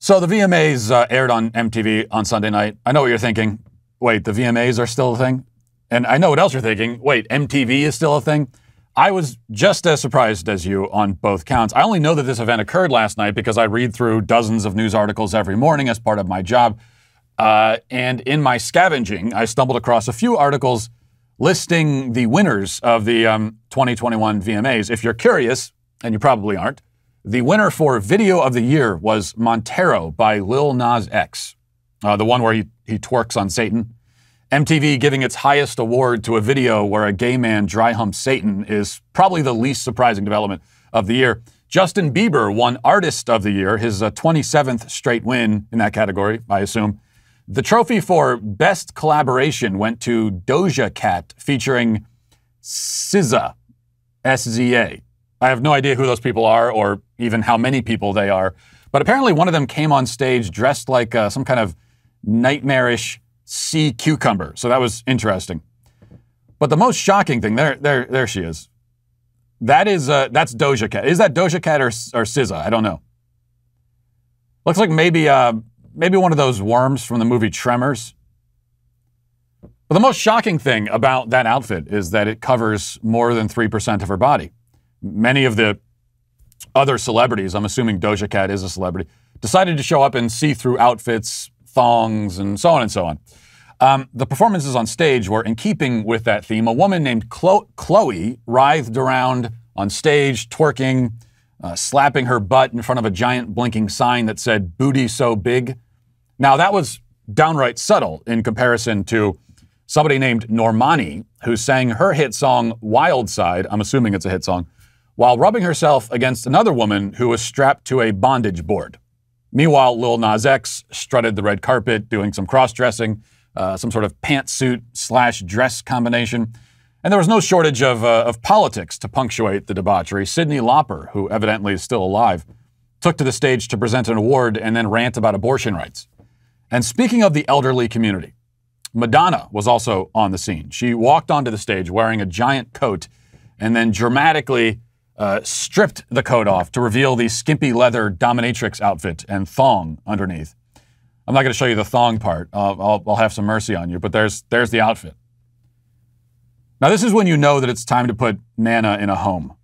So the VMAs aired on MTV on Sunday night. I know what you're thinking. Wait, the VMAs are still a thing? And I know what else you're thinking. Wait, MTV is still a thing? I was just as surprised as you on both counts. I only know that this event occurred last night because I read through dozens of news articles every morning as part of my job. And in my scavenging, I stumbled across a few articles listing the winners of the 2021 VMAs. If you're curious, and you probably aren't, the winner for Video of the Year was Montero by Lil Nas X, the one where he twerks on Satan. MTV giving its highest award to a video where a gay man dry humps Satan is probably the least surprising development of the year. Justin Bieber won Artist of the Year, his 27th straight win in that category, I assume. The trophy for Best Collaboration went to Doja Cat featuring SZA, S-Z-A. I have no idea who those people are or even how many people they are, but apparently one of them came on stage dressed like some kind of nightmarish sea cucumber, so that was interesting. But the most shocking thing, there she is. That is, that's Doja Cat. Is that Doja Cat or SZA? I don't know. Looks like maybe... maybe one of those worms from the movie Tremors. But the most shocking thing about that outfit is that it covers more than 3% of her body. Many of the other celebrities, I'm assuming Doja Cat is a celebrity, decided to show up in see-through outfits, thongs, and so on and so on. The performances on stage were in keeping with that theme. A woman named Chloe writhed around on stage, twerking, slapping her butt in front of a giant blinking sign that said, "Booty so big." Now, that was downright subtle in comparison to somebody named Normani, who sang her hit song, Wildside, I'm assuming it's a hit song, while rubbing herself against another woman who was strapped to a bondage board. Meanwhile, Lil Nas X strutted the red carpet, doing some cross-dressing, some sort of pantsuit / dress combination. And there was no shortage of politics to punctuate the debauchery. Cyndi Lauper, who evidently is still alive, took to the stage to present an award and then rant about abortion rights. And speaking of the elderly community, Madonna was also on the scene. She walked onto the stage wearing a giant coat and then dramatically stripped the coat off to reveal the skimpy leather dominatrix outfit and thong underneath. I'm not going to show you the thong part. I'll have some mercy on you, but there's the outfit. Now, this is when you know that it's time to put Nana in a home.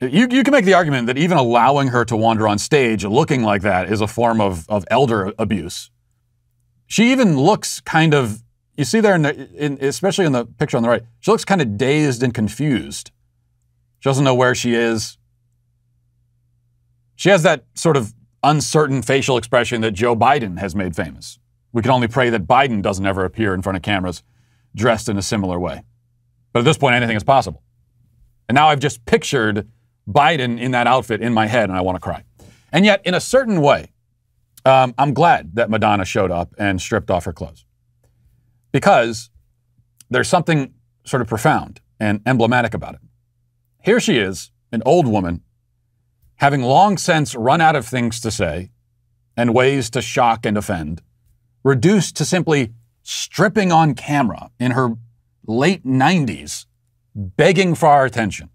You can make the argument that even allowing her to wander on stage looking like that is a form of elder abuse. She even looks kind of, you see there, especially in the picture on the right, she looks kind of dazed and confused. She doesn't know where she is. She has that sort of uncertain facial expression that Joe Biden has made famous. We can only pray that Biden doesn't ever appear in front of cameras dressed in a similar way. But at this point, anything is possible. And now I've just pictured Biden in that outfit in my head, and I want to cry. And yet, in a certain way, I'm glad that Madonna showed up and stripped off her clothes. Because there's something sort of profound and emblematic about it. Here she is, an old woman, having long since run out of things to say and ways to shock and offend, reduced to simply stripping on camera in her late 90s, begging for our attention.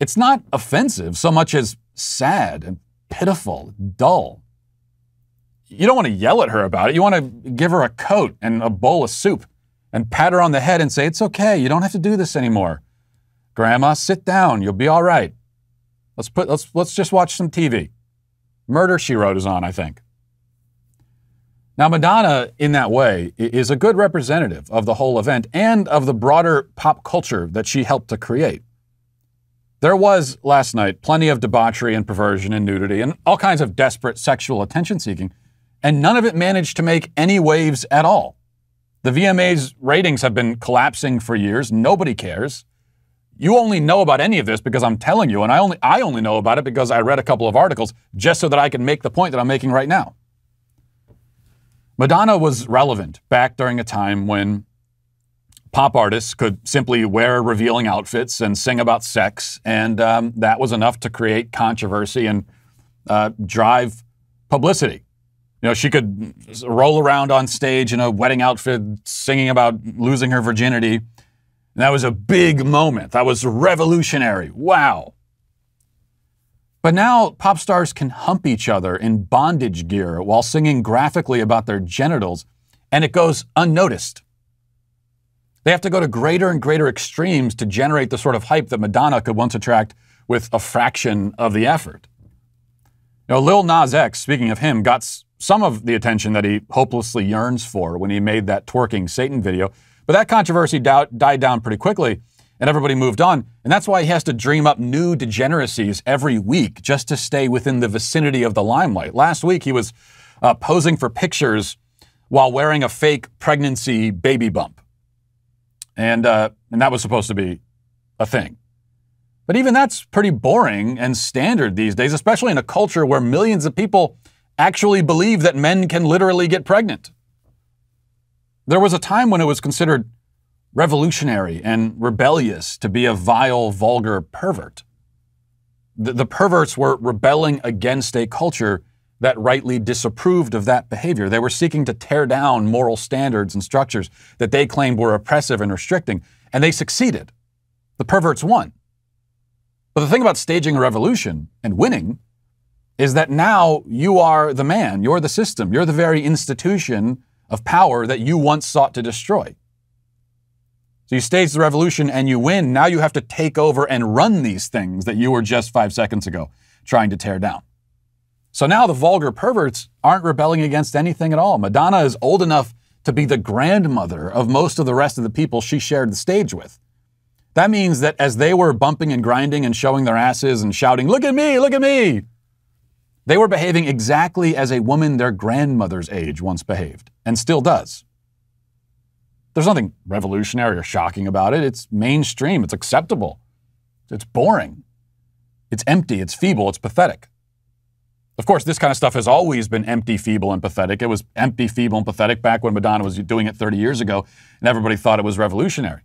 It's not offensive so much as sad and pitiful, dull. You don't want to yell at her about it. You want to give her a coat and a bowl of soup and pat her on the head and say, "It's okay, you don't have to do this anymore. Grandma, sit down, you'll be all right. Let's just watch some TV." Murder, She Wrote is on, I think. Now, Madonna, in that way, is a good representative of the whole event and of the broader pop culture that she helped to create. There was, last night, plenty of debauchery and perversion and nudity and all kinds of desperate sexual attention-seeking, and none of it managed to make any waves at all. The VMAs' ratings have been collapsing for years. Nobody cares. You only know about any of this because I'm telling you, and I only know about it because I read a couple of articles just so that I can make the point that I'm making right now. Madonna was relevant back during a time when pop artists could simply wear revealing outfits and sing about sex, and that was enough to create controversy and drive publicity. You know, she could roll around on stage in a wedding outfit singing about losing her virginity, and that was a big moment. That was revolutionary. Wow. But now pop stars can hump each other in bondage gear while singing graphically about their genitals, and it goes unnoticed. They have to go to greater and greater extremes to generate the sort of hype that Madonna could once attract with a fraction of the effort. You know, Lil Nas X, speaking of him, got some of the attention that he hopelessly yearns for when he made that twerking Satan video, but that controversy died down pretty quickly, and everybody moved on, and that's why he has to dream up new degeneracies every week just to stay within the vicinity of the limelight. Last week, he was posing for pictures while wearing a fake pregnancy baby bump, and that was supposed to be a thing. But even that's pretty boring and standard these days, especially in a culture where millions of people actually believe that men can literally get pregnant. There was a time when it was considered revolutionary and rebellious to be a vile, vulgar pervert. The perverts were rebelling against a culture that rightly disapproved of that behavior. They were seeking to tear down moral standards and structures that they claimed were oppressive and restricting, and they succeeded. The perverts won. But the thing about staging a revolution and winning is that now you are the man, you're the system, you're the very institution of power that you once sought to destroy. So you stage the revolution and you win. Now you have to take over and run these things that you were just 5 seconds ago trying to tear down. So now the vulgar perverts aren't rebelling against anything at all. Madonna is old enough to be the grandmother of most of the rest of the people she shared the stage with. That means that as they were bumping and grinding and showing their asses and shouting, look at me, they were behaving exactly as a woman their grandmother's age once behaved and still does. There's nothing revolutionary or shocking about it. It's mainstream. It's acceptable. It's boring. It's empty. It's feeble. It's pathetic. Of course, this kind of stuff has always been empty, feeble, and pathetic. It was empty, feeble, and pathetic back when Madonna was doing it 30 years ago, and everybody thought it was revolutionary.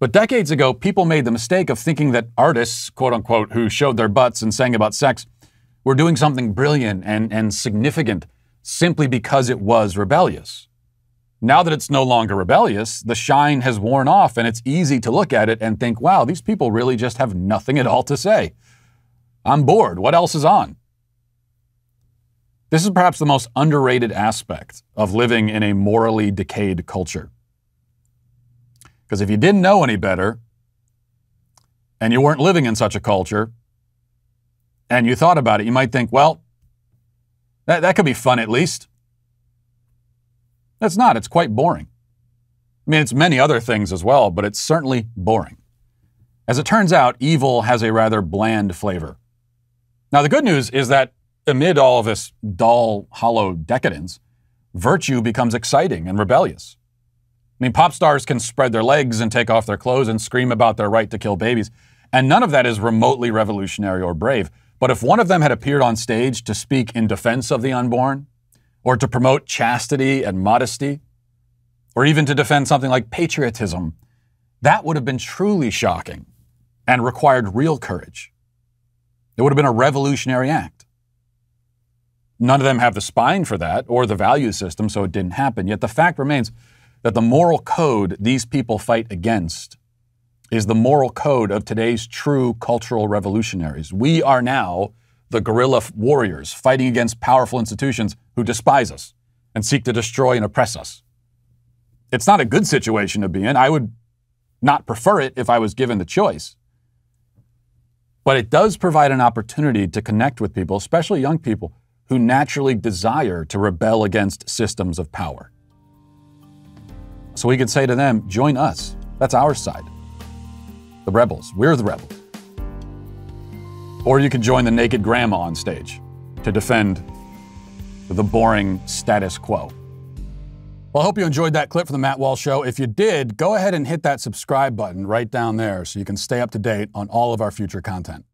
But decades ago, people made the mistake of thinking that artists, quote unquote, who showed their butts and sang about sex were doing something brilliant and significant simply because it was rebellious. Now that it's no longer rebellious, the shine has worn off and it's easy to look at it and think, wow, these people really just have nothing at all to say. I'm bored. What else is on? This is perhaps the most underrated aspect of living in a morally decayed culture. Because if you didn't know any better and you weren't living in such a culture and you thought about it, you might think, well, that could be fun at least. That's not. It's quite boring. I mean, it's many other things as well, but it's certainly boring. As it turns out, evil has a rather bland flavor. Now, the good news is that amid all of this dull, hollow decadence, virtue becomes exciting and rebellious. I mean, pop stars can spread their legs and take off their clothes and scream about their right to kill babies, and none of that is remotely revolutionary or brave. But if one of them had appeared on stage to speak in defense of the unborn, or to promote chastity and modesty, or even to defend something like patriotism, that would have been truly shocking and required real courage. It would have been a revolutionary act. None of them have the spine for that or the value system, so it didn't happen. Yet the fact remains that the moral code these people fight against is the moral code of today's true cultural revolutionaries. We are now the guerrilla warriors fighting against powerful institutions who despise us and seek to destroy and oppress us. It's not a good situation to be in. I would not prefer it if I was given the choice. But it does provide an opportunity to connect with people, especially young people, who naturally desire to rebel against systems of power. So we could say to them, join us. That's our side. The rebels. We're the rebels. Or you could join the naked grandma on stage to defend the boring status quo. Well, I hope you enjoyed that clip from The Matt Walsh Show. If you did, go ahead and hit that subscribe button right down there so you can stay up to date on all of our future content.